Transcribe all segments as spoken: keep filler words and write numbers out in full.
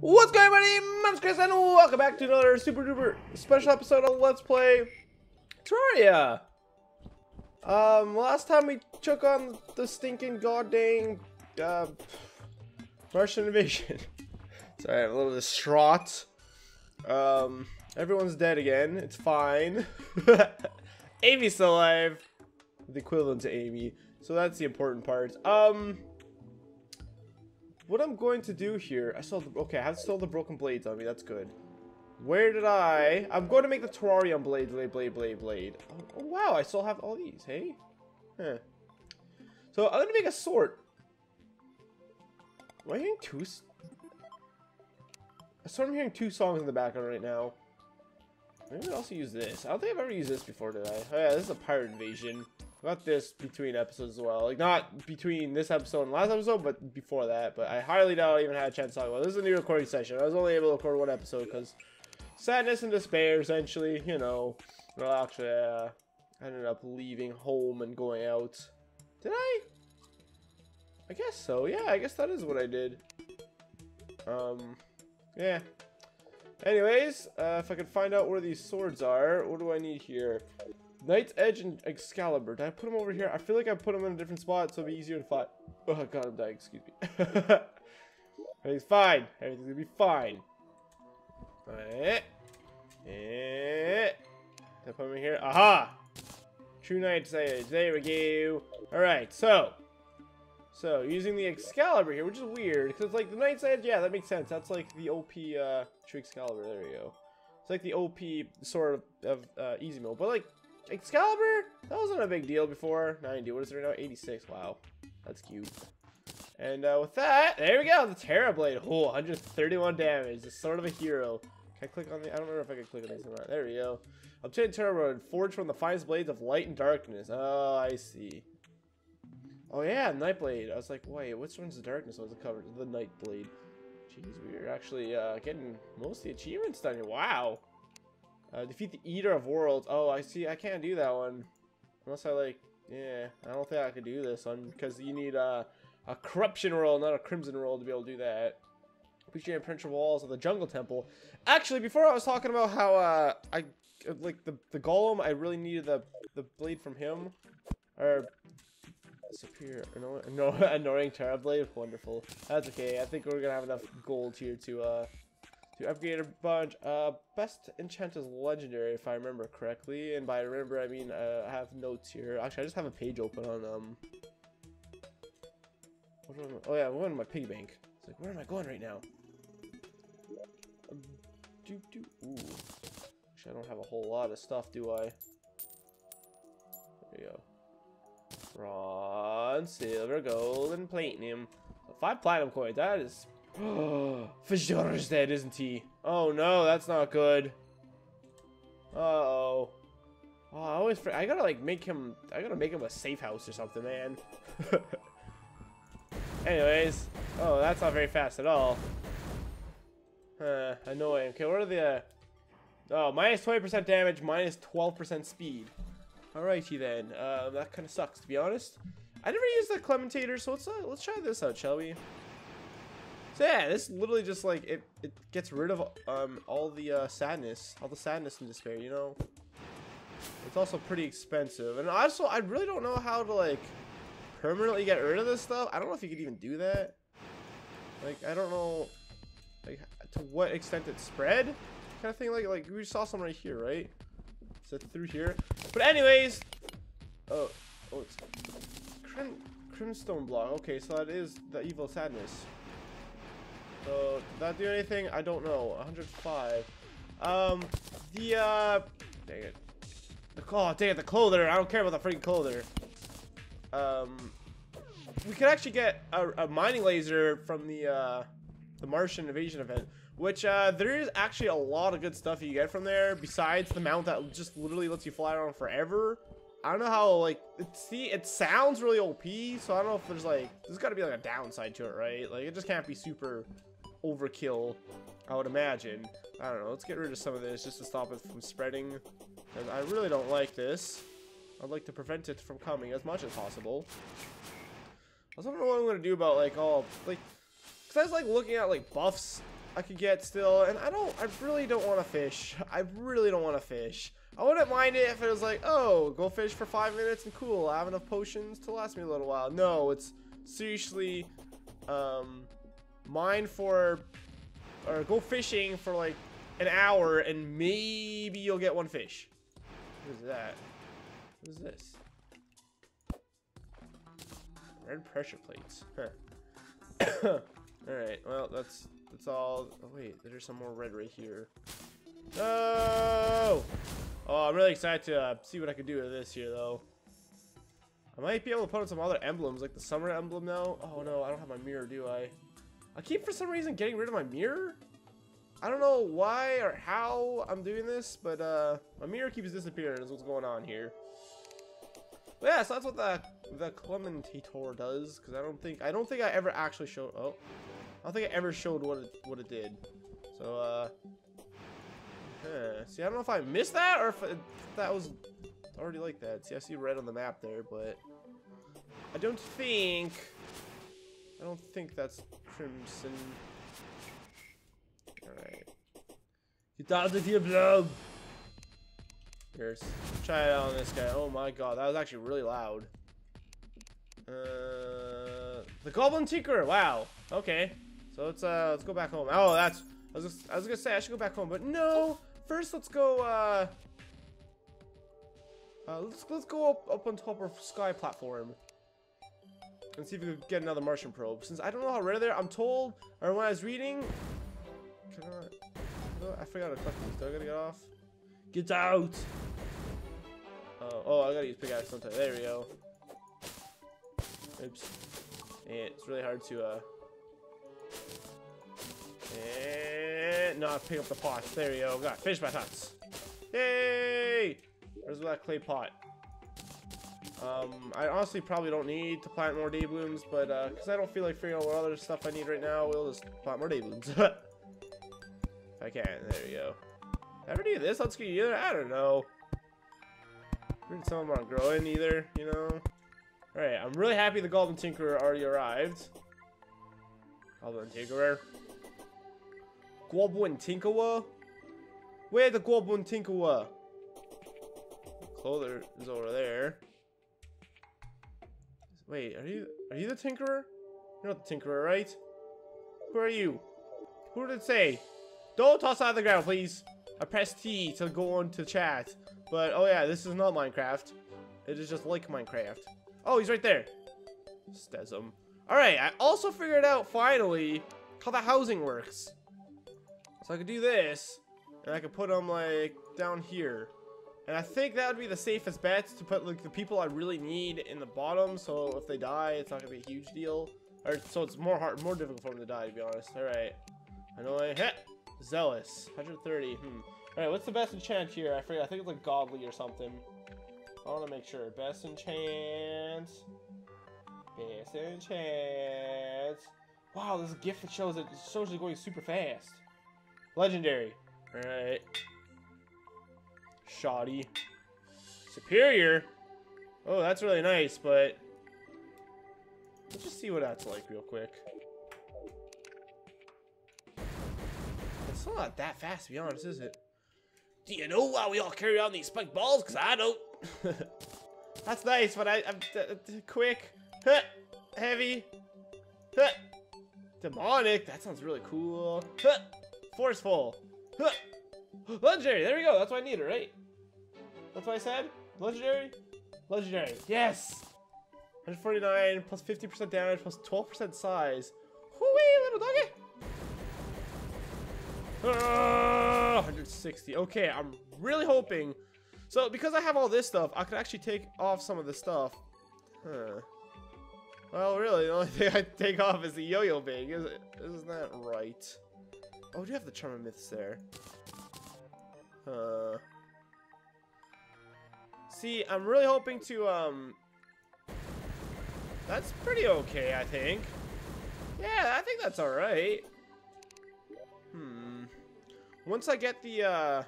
What's going on, my name's Chris, and welcome back to another super duper special episode of Let's Play Terraria. Um, last time we took on the stinking goddamn uh, Martian Invasion. Sorry, I'm a little distraught. Um, everyone's dead again. It's fine. Amy's still alive. The equivalent to Amy. So that's the important part. Um... What I'm going to do here, I saw the, okay, I have still the broken blades on me, that's good. Where did I, I'm going to make the Terraria blade, blade, blade, blade, blade. Oh, oh wow, I still have all these, hey? Huh. So I'm going to make a sword. Am I hearing two, I sort of hearing two songs in the background right now. Maybe I'll also use this. I don't think I've ever used this before, did I? Oh yeah, this is a pirate invasion. Got this between episodes as well, like not between this episode and last episode, but before that. But I highly doubt I even had a chance to talk about it. This is a new recording session. I was only able to record one episode because sadness and despair, essentially. You know, well, actually, uh, I ended up leaving home and going out. Did I? I guess so. Yeah, I guess that is what I did. Um, yeah. Anyways, uh, if I could find out where these swords are, what do I need here? Knight's Edge and Excalibur. Did I put them over here? I feel like I put them in a different spot, so it'll be easier to find. Oh god, I'm dying. Excuse me. Everything's fine. Everything's gonna be fine. Alright. Did I put them in here? Aha! True Knight's Edge. There we go. Alright, so. So, using the Excalibur here, which is weird, because it's like the Knight's Edge. Yeah, that makes sense. That's like the O P uh, True Excalibur. There we go. It's like the O P sort of, of uh, easy mode, but like. Excalibur? That wasn't a big deal before. ninety. What is it right now? eighty-six. Wow. That's cute. And uh, with that, there we go. The Terra Blade. Oh, one hundred thirty-one damage. It's sort of a hero. Can I click on the... I don't remember if I can click on this or not. There we go. Obtain Terra Blade. Forge from the finest blades of light and darkness. Oh, I see. Oh, yeah. Nightblade. I was like, wait, which one's the darkness? What's the cover? The Nightblade. Jeez, we are actually uh, getting most of the achievements done here. Wow. Uh, defeat the Eater of Worlds. Oh, I see. I can't do that one. Unless I, like, yeah. I don't think I could do this one. Because you need uh, a corruption roll, not a crimson roll, to be able to do that. Appreciate Prince of Walls of the Jungle Temple. Actually, before I was talking about how, uh, I, like, the, the Golem, I really needed the, the blade from him. Or, superior, no, no, annoying Terra Blade. Wonderful. That's okay. I think we're going to have enough gold here to, uh... to upgrade a bunch. Uh, best enchant is legendary, if I remember correctly. And by remember, I mean uh, I have notes here. Actually, I just have a page open on um. What am I, oh yeah, I'm going to my piggy bank. It's like, where am I going right now? Um, do do. Ooh. Actually, I don't have a whole lot of stuff, do I? There you go. Bronze, silver, gold, and platinum. Five platinum coins. That is. Oh, Fajor's dead, isn't he? Oh no, that's not good. Uh oh. Oh, I always forget. I gotta like make him. I gotta make him a safe house or something, man. Anyways, oh, that's not very fast at all. Huh? Annoying. Okay, what are the? Uh, oh, minus twenty percent damage, minus twelve percent speed. Alrighty then. Uh, that kind of sucks, to be honest. I never used the Clementator, so let's uh, let's try this out, shall we? So yeah, this literally just like it, it gets rid of um all the uh, sadness, all the sadness and despair, you know. It's also pretty expensive, and also I really don't know how to like permanently get rid of this stuff. I don't know if you could even do that. Like I don't know, like to what extent it spread, kind of thing. Like like we saw some right here, right? Is it through here? But anyways, oh oh, it's crim crimstone block. Okay, so that is the evil sadness. So, did that do anything? I don't know. one hundred five. Um, the, uh... Dang it. The, oh, dang it, the clother. I don't care about the freaking clother. Um, we could actually get a, a mining laser from the, uh... the Martian Invasion event. Which, uh, there is actually a lot of good stuff you get from there. Besides the mount that just literally lets you fly around forever. I don't know how, like... It, see, it sounds really O P. So, I don't know if there's, like... There's gotta be, like, a downside to it, right? Like, it just can't be super... overkill, I would imagine. I don't know. Let's get rid of some of this just to stop it from spreading. And I really don't like this. I'd like to prevent it from coming as much as possible. I also don't know what I'm gonna do about like all like, cause I was like looking at like buffs I could get still, and I don't, I really don't want to fish. I really don't want to fish. I wouldn't mind it if it was like, oh, go fish for five minutes and cool, I have enough potions to last me a little while. No, it's seriously, um, mine for, or go fishing for like an hour and maybe you'll get one fish. What is that? What is this? Red pressure plates. Huh. Alright, well, that's, that's all. Oh, wait, there's some more red right here. Oh! Oh, I'm really excited to uh, see what I can do with this here, though. I might be able to put on some other emblems, like the summer emblem now. Oh, no, I don't have my mirror, do I? I keep, for some reason, getting rid of my mirror. I don't know why or how I'm doing this, but uh, my mirror keeps disappearing is what's going on here. But yeah, so that's what the the Clementator does, because I don't think I don't think I ever actually showed. Oh, I don't think I ever showed what it, what it did. So uh, huh. See, I don't know if I missed that or if, it, if that was already like that. See, I see red on the map there, but I don't think I don't think that's crimson. Alright. Get out of the blob! Here's. Try it out on this guy. Oh my god, that was actually really loud. Uh, the Goblin Tinkerer! Wow. Okay. So let's uh let's go back home. Oh, that's I was just, I was gonna say I should go back home, but no! First let's go uh Uh let's let's go up, up on top of sky platform. And see if we can get another Martian probe. Since I don't know how rare they're, I'm told, or when I was reading. Can I, I forgot to collect these. Do I gotta get off? Get out! Oh, oh, I gotta use pickaxe sometime. There we go. Oops. Dang it, it's really hard to, uh... And... No, pick up the pot. There we go. Got finished my pots. Yay! Where's that clay pot? Um, I honestly probably don't need to plant more daybloons, but, uh, because I don't feel like figuring out what other stuff I need right now, we'll just plant more daybloons. I can't. There we go. Ever do this? Let's get either. I don't know. Some of them aren't growing either, you know. All right. I'm really happy the Goblin Tinkerer already arrived. Goblin Tinkerer. Goblin Tinkerer. Where the Goblin Tinkerer? Clother is over there. Wait, are you are you the Tinkerer? You're not the Tinkerer, right? Who are you? Who did it say? Don't toss out of the ground, please. I pressed T to go on to chat. But, oh yeah, this is not Minecraft. It is just like Minecraft. Oh, he's right there. Stesum. Alright, I also figured out, finally, how the housing works. So I could do this, and I could put them, like, down here. And I think that would be the safest bet to put, like, the people I really need in the bottom. So if they die, it's not going to be a huge deal. Or, so it's more hard, more difficult for them to die, to be honest. Alright. I know I... Heh! Zealous, one hundred thirty. Hmm. All right, what's the best enchant here? I forget. I think it's like godly or something. I want to make sure. Best enchant. Best enchant. Wow, this gift that shows it shows it going super fast. Legendary. All right. Shoddy. Superior. Oh, that's really nice, but let's just see what that's like real quick. It's not that fast, to be honest, is it? Do you know why we all carry on these spike balls? Because I don't. That's nice, but I, I'm quick. Huh. Heavy. Huh. Demonic. That sounds really cool. Huh. Forceful. Huh. Legendary. There we go. That's what I needed, right? That's what I said? Legendary? Legendary. Yes! one forty-nine plus fifty percent damage plus twelve percent size. Hoo-wee, little doggy! Uh, one sixty. Okay, I'm really hoping. So, because I have all this stuff, I could actually take off some of the stuff. Huh. Well, really, the only thing I take off is the yo-yo bag. Is it? Isn't that right? Oh, do you have the Charm of Myths there? Huh. See, I'm really hoping to, um... That's pretty okay, I think. Yeah, I think that's alright. Hmm. Once I get the, uh...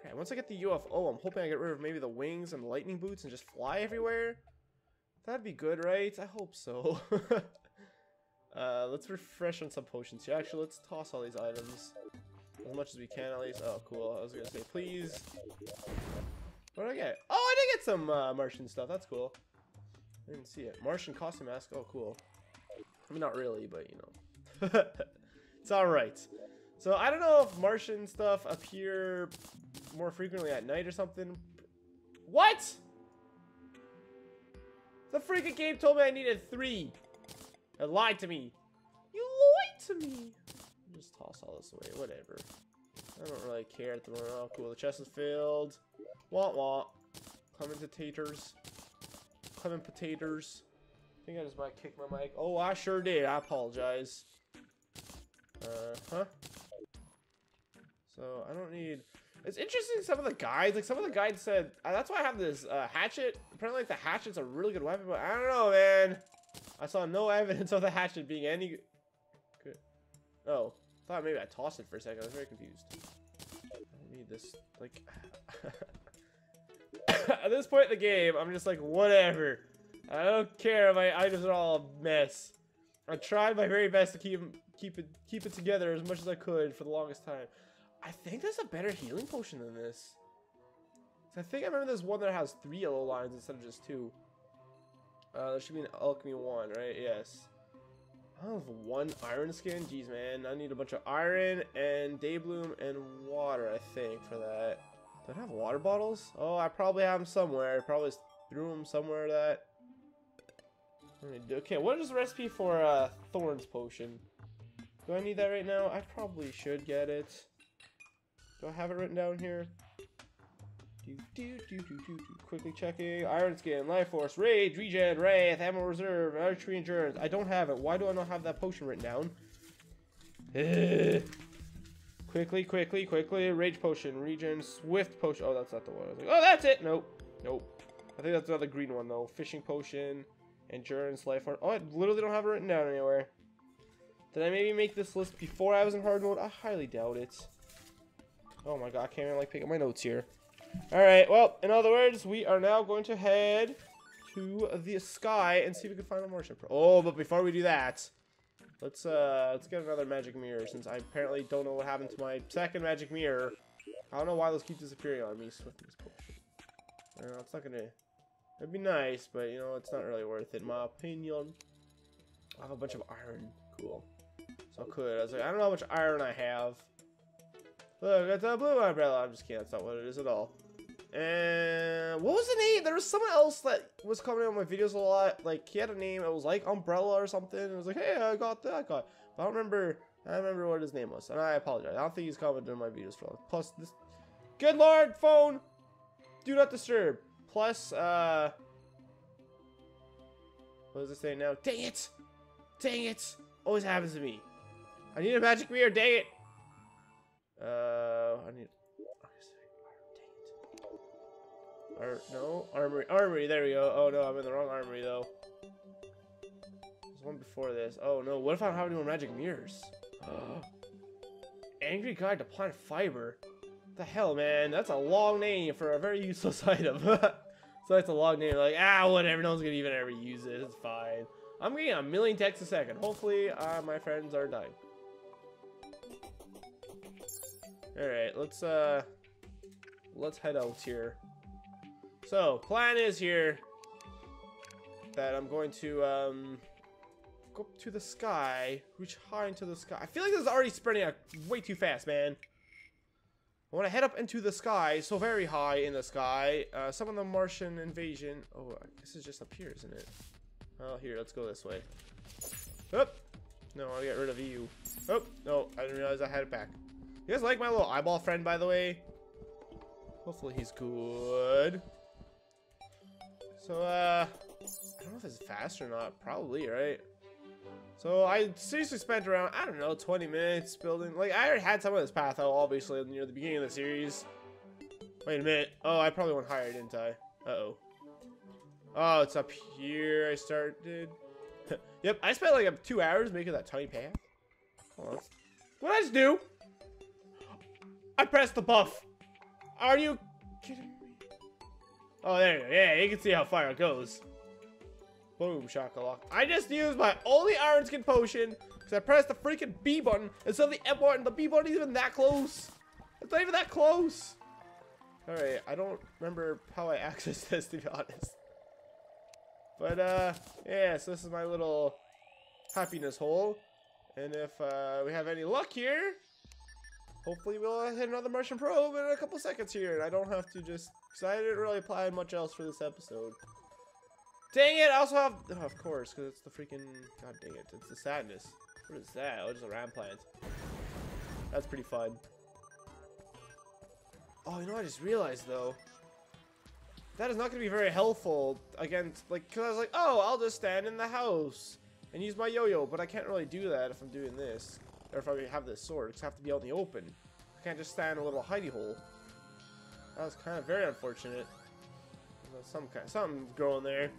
crap, once I get the U F O, I'm hoping I get rid of maybe the wings and lightning boots and just fly everywhere. That'd be good, right? I hope so. Uh, let's refresh on some potions here. Actually, let's toss all these items. As much as we can, at least. Oh, cool. I was gonna say, please. What did I get? Oh, I did get some uh, Martian stuff. That's cool. I didn't see it. Martian Costume Mask. Oh, cool. I mean, not really, but, you know. It's alright. So, I don't know if Martian stuff appear more frequently at night or something. What? The freaking game told me I needed three. It lied to me. You lied to me. Just toss all this away. Whatever. I don't really care at the moment. Oh, cool. The chest is filled. Wah wah. Clementatators. Clementatators. I think I just might kick my mic. Oh, I sure did. I apologize. Uh huh. So I don't need. It's interesting. Some of the guides, like some of the guides said, uh, that's why I have this uh, hatchet. Apparently, like the hatchet's a really good weapon, but I don't know, man. I saw no evidence of the hatchet being any good. Oh, thought maybe I tossed it for a second. I was very confused. I need this. Like at this point in the game, I'm just like whatever. I don't care. My items are all a mess. I tried my very best to keep keep it keep it together as much as I could for the longest time. I think there's a better healing potion than this. I think I remember there's one that has three yellow lines instead of just two. Uh, there should be an alchemy one, right? Yes. I don't have one iron skin. Jeez, man. I need a bunch of iron and daybloom and water, I think, for that. Do I have water bottles? Oh, I probably have them somewhere. I probably threw them somewhere that. Okay, what is the recipe for uh, Thorns Potion? Do I need that right now? I probably should get it. Do I have it written down here? Do, do, do, do, do, do. Quickly checking. Iron Skin, Life Force, Rage, Regen, Wraith, Ammo Reserve, Archery Endurance. I don't have it. Why do I not have that potion written down? Ugh. Quickly, quickly, quickly. Rage Potion, Regen, Swift Potion. Oh, that's not the one. I was like, oh, that's it. Nope. Nope. I think that's another green one, though. Fishing Potion, Endurance, Life Force. Oh, I literally don't have it written down anywhere. Did I maybe make this list before I was in hard mode? I highly doubt it. Oh my god, I can't even like pick up my notes here. Alright, well, in other words, we are now going to head to the sky and see if we can find a Martian Probe. Oh, but before we do that, let's uh let's get another magic mirror since I apparently don't know what happened to my second magic mirror. I don't know why those keep disappearing on me. Swiftness potion. I don't know, it's not gonna it'd be nice, but you know, it's not really worth it in my opinion. I have a bunch of iron. Cool. So I could. I was like, I don't know how much iron I have. Look, that's a blue umbrella. I'm just kidding. That's not what it is at all. And what was the name? There was someone else that was commenting on my videos a lot. Like he had a name. It was like umbrella or something. And it was like, hey, I got that. I got. But I don't remember. I don't remember what his name was. And I apologize. I don't think he's commented on my videos for long. Plus, this. Good lord, phone. Do not disturb. Plus, uh, what does it say now? Dang it! Dang it! Always happens to me. I need a magic mirror. Dang it. Uh, I need. Dang it. Ar no, armory, armory. There we go. Oh no, I'm in the wrong armory though. There's one before this. Oh no, what if I don't have any more magic mirrors? Oh. Angry guide to plant fiber. What the hell, man? That's a long name for a very useless item. So that's a long name. Like ah, whatever. No one's gonna even ever use it. It's fine. I'm getting a million texts a second. Hopefully, uh, my friends are dying. Alright, let's uh let's head out here. So plan is here that I'm going to um go up to the sky, reach high into the sky. I feel like this is already spreading out way too fast, man. I want to head up into the sky, so very high in the sky. Uh some of the Martian invasion. Oh, this is just up here, isn't it? Oh here, let's go this way. Oh no, I'll get rid of you. Oh no, I didn't realize I had it back. You guys like my little eyeball friend, by the way? Hopefully he's good. So, uh, I don't know if it's fast or not. Probably, right? So, I seriously spent around, I don't know, twenty minutes building. Like, I already had some of this path, though, obviously, near the beginning of the series. Wait a minute. Oh, I probably went higher, didn't I? Uh-oh. Oh, it's up here I started. Yep, I spent, like, two hours making that tiny path. Hold on. What did I just do? I pressed the buff. Are you kidding me? Oh, there you go. Yeah, you can see how far it goes. Boom, shakalaka. I just used my only Iron Skin Potion because I pressed the freaking B button instead of the F button. The B button isn't even that close. It's not even that close. All right, I don't remember how I accessed this, to be honest. But, uh, yeah, so this is my little happiness hole. And if uh, we have any luck here, hopefully we'll hit another Martian Probe in a couple seconds here. And I don't have to just, because I didn't really plan much else for this episode. Dang it, I also have, oh, of course, because it's the freaking, god dang it, it's the sadness. What is that? Oh, it's a ram plant. That's pretty fun. Oh, you know what I just realized, though? That is not going to be very helpful against, like, because I was like, oh, I'll just stand in the house and use my yo-yo, but I can't really do that if I'm doing this, or if I have this sword. It's have to be out in the open. I can't just stand in a little hidey hole. That was kind of very unfortunate. There's some kind, something's growing there.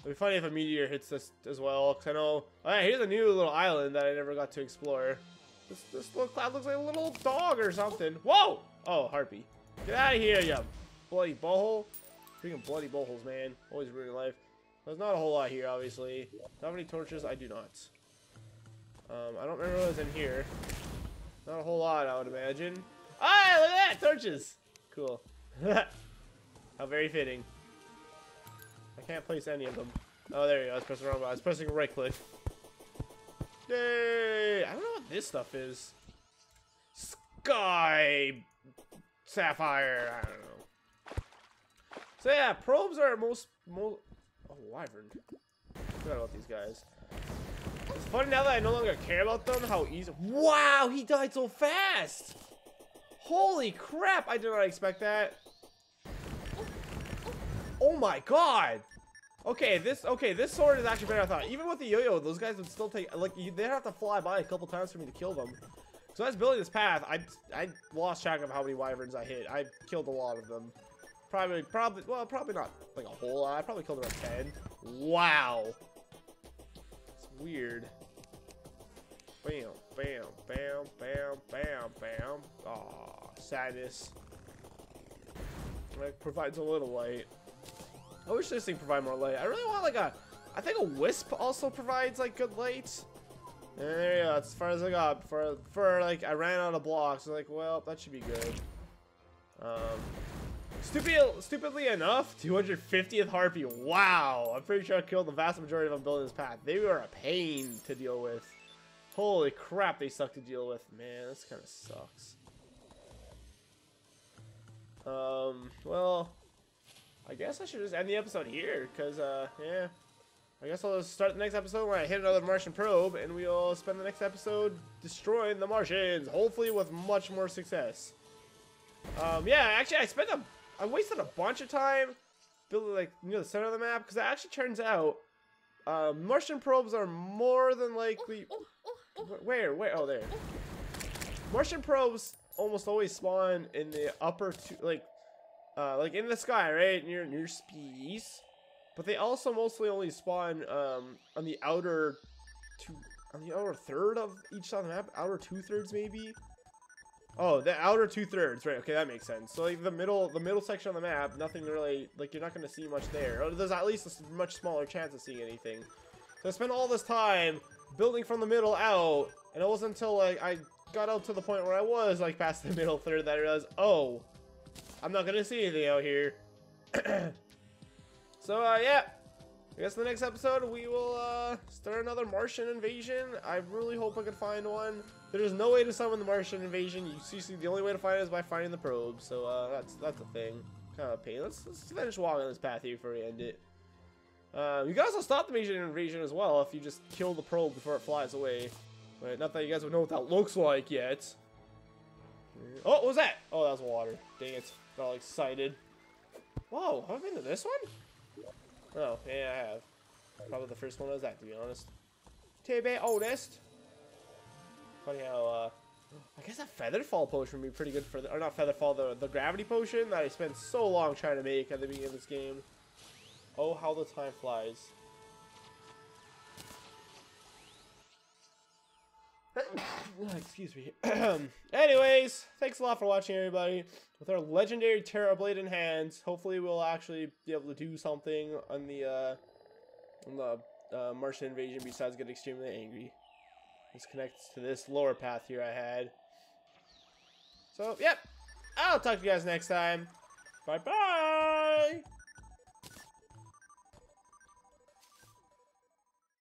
It'd be funny if a meteor hits this as well, because I know. All right, here's a new little island that I never got to explore. This, this little cloud looks like a little dog or something. Whoa! Oh, harpy. Get out of here, you bloody butthole. Freaking bloody buttholes, man. Always ruining life. There's not a whole lot here, obviously. How many torches? I do not. Um, I don't remember what was in here. Not a whole lot, I would imagine. Ah, look at that! Torches! Cool. How very fitting. I can't place any of them. Oh, there you go. I was pressing the wrong button. I was pressing right click. Yay! I don't know what this stuff is. Sky Sapphire, I don't know. So yeah, probes are most most oh, Wyvern. Forgot about these guys. It's funny now that I no longer care about them, how easy. Wow, he died so fast! Holy crap, I did not expect that. Oh my god! Okay, this okay, this sword is actually better than I thought. Even with the yo-yo, those guys would still take, like, you, they'd have to fly by a couple times for me to kill them. So as building this path, I I lost track of how many wyverns I hit. I killed a lot of them. Probably, probably, well, probably not like a whole lot. I probably killed around ten. Wow. It's weird. Bam, bam, bam, bam, bam, bam. Aw, sadness. It provides a little light. I wish this thing provided more light. I really want like a, I think a wisp also provides like good light. And there you go, that's as far as I got. For, for like, I ran out of blocks. I was like, well, that should be good. Um, stupid, stupidly enough, two hundred fiftieth harpy. Wow, I'm pretty sure I killed the vast majority of them building this path. They were a pain to deal with. Holy crap, they suck to deal with. Man, this kind of sucks. Um, well, I guess I should just end the episode here, because, uh, yeah. I guess I'll start the next episode when I hit another Martian Probe, and we'll spend the next episode destroying the Martians, hopefully with much more success. Um, yeah, actually, I spent a, I wasted a bunch of time building like near the center of the map because it actually turns out uh, Martian Probes are more than likely. Where? Where? Oh, there. Martian Probes almost always spawn in the upper, two, like, uh, like in the sky, right near near space. But they also mostly only spawn um, on the outer two, on the outer third of each side of the map, outer two thirds maybe. Oh, the outer two thirds, right? Okay, that makes sense. So like the middle, the middle section of the map, nothing really. Like you're not going to see much there. Or there's at least a much smaller chance of seeing anything. So I spent all this time building from the middle out, and it wasn't until like I got out to the point where I was like past the middle third that I realized, oh, I'm not going to see anything out here. So, uh, yeah, I guess in the next episode, we will uh, start another Martian Invasion. I really hope I can find one. There's no way to summon the Martian Invasion. You see, see the only way to find it is by finding the probe. So, uh, that's that's a thing. Kind of a pain. Let's, let's finish walking this path here before we end it. Uh, you can also stop the Martian Invasion as well if you just kill the probe before it flies away. But not that you guys would know what that looks like yet. Oh, what was that? Oh, that was water. Dang it. Got all excited. Whoa, have I been to this one? Oh, yeah, I have. Probably the first one was that, to be honest. To be honest. Funny how, uh... I guess that Featherfall Potion would be pretty good for the... Or not Featherfall, the, the Gravity Potion that I spent so long trying to make at the beginning of this game. Oh, how the time flies. Excuse me. Anyways, thanks a lot for watching, everybody. With our legendary Terra Blade in hands, hopefully we'll actually be able to do something on the uh, on the uh, Martian Invasion besides get extremely angry. This connects to this lower path here I had. So, yep. I'll talk to you guys next time. Bye-bye.